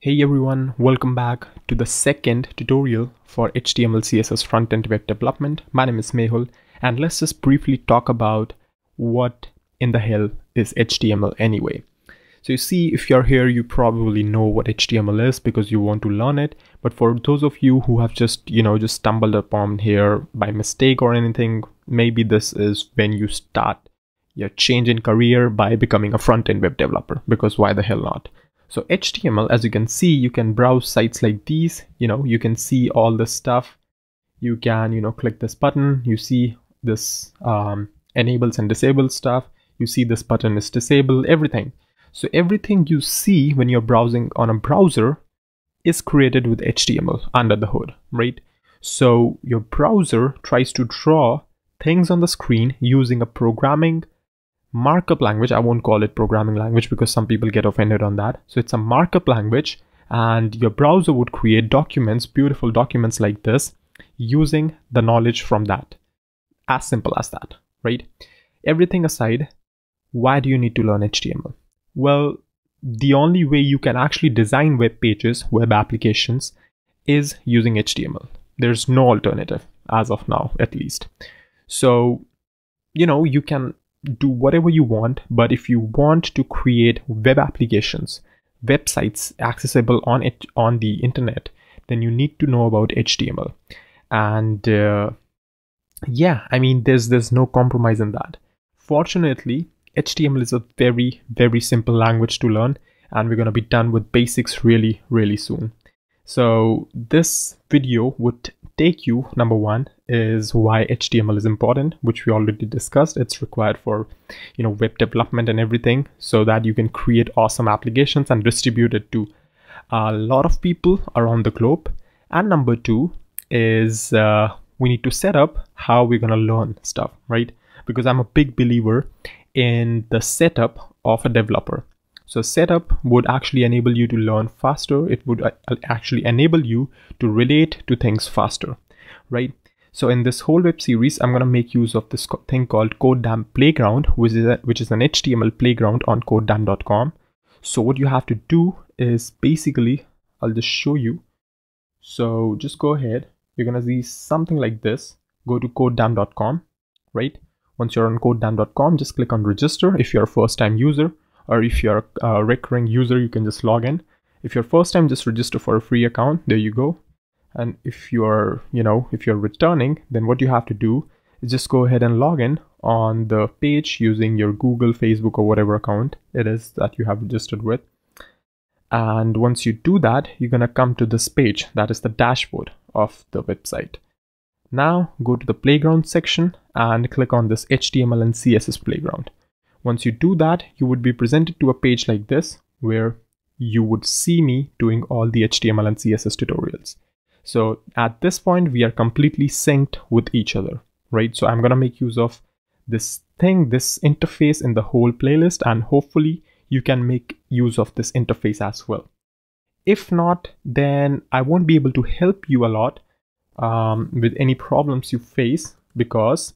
Hey everyone, welcome back to the second tutorial for HTML CSS front-end web development. My name is Mehul and let's just briefly talk about what in the hell is HTML anyway. So you see, if you're here, you probably know what HTML is because you want to learn it. But for those of you who have just stumbled upon here by mistake or anything, maybe this is when you start your change in career by becoming a front-end web developer, because why the hell not? So HTML, as you can see, you can browse sites like these, you can see all this stuff. You can, click this button, you see this enables and disables stuff. You see this button is disabled, everything. So everything you see when you're browsing on a browser is created with HTML under the hood, right? So your browser tries to draw things on the screen using a programming markup language. I won't call it programming language because some people get offended on that. So it's a markup language, and your browser would create documents, beautiful documents like this, using the knowledge from that. As simple as that, right? Everything aside, why do you need to learn HTML? Well, the only way you can actually design web pages, web applications, is using HTML. There's no alternative, as of now, at least. So, you can do whatever you want, but if you want to create web applications, websites accessible on the internet, then you need to know about HTML. And yeah, I mean, there's no compromise in that. Fortunately, HTML is a very, very simple language to learn, and we're going to be done with basics really, really soon. So this video would take you, number one, is why HTML is important, which we already discussed. It's required for, web development and everything, so that you can create awesome applications and distribute it to a lot of people around the globe. And number two is we need to set up how we're going to learn stuff, right? Because I'm a big believer in the setup of a developer. So setup would actually enable you to learn faster. It would actually enable you to relate to things faster, right? So in this whole web series, I'm going to make use of this thing called codedamn Playground, which is an HTML playground on codedamn.com. So what you have to do is basically, I'll just show you. So just go ahead. You're going to see something like this. Go to codedamn.com, right? Once you're on codedamn.com, just click on register if you're a first-time user, or if you're a recurring user, you can just log in. If you're first time, just register for a free account. There you go. And if you're, if you're returning, then what you have to do is just go ahead and log in on the page using your Google, Facebook, or whatever account it is that you have registered with. And once you do that, you're gonna come to this page. That is the dashboard of the website. Now go to the playground section and click on this HTML and CSS playground. Once you do that, you would be presented to a page like this, where you would see me doing all the HTML and CSS tutorials. So at this point, we are completely synced with each other, right? So I'm going to make use of this thing, this interface in the whole playlist, and hopefully you can make use of this interface as well. If not, then I won't be able to help you a lot with any problems you face, because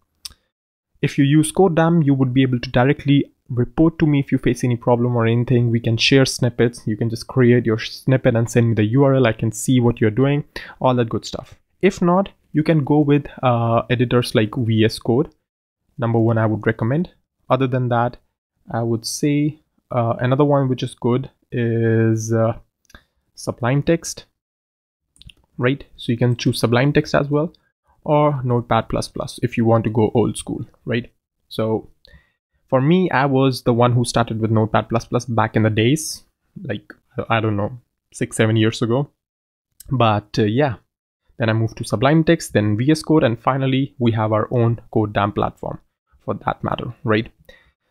if you use codedamn, you would be able to directly report to me if you face any problem or anything. We can share snippets. You can just create your snippet and send me the URL. I can see what you're doing, all that good stuff. If not, you can go with editors like VS Code. Number one, I would recommend. Other than that, I would say another one which is good is Sublime Text, right? So you can choose Sublime Text as well, or Notepad++ if you want to go old school, right? So for me, I was the one who started with Notepad++ back in the days, like, I don't know, 6-7 years ago. But yeah, then I moved to Sublime Text, then VS Code, and finally we have our own codedamn platform for that matter, right?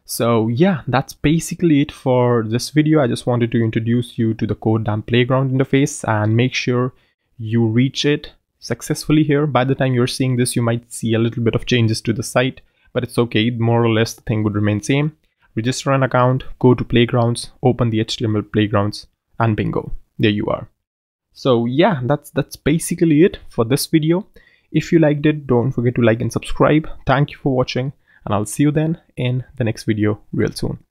So yeah, that's basically it for this video. I just wanted to introduce you to the codedamn Playground interface, and make sure you reach it successfully here. By the time you're seeing this, you might see a little bit of changes to the site, but it's okay. More or less, the thing would remain same. Register an account, go to Playgrounds, open the HTML Playgrounds, and bingo, there you are. So yeah, that's basically it for this video. If you liked it, don't forget to like and subscribe. Thank you for watching, and I'll see you then in the next video real soon.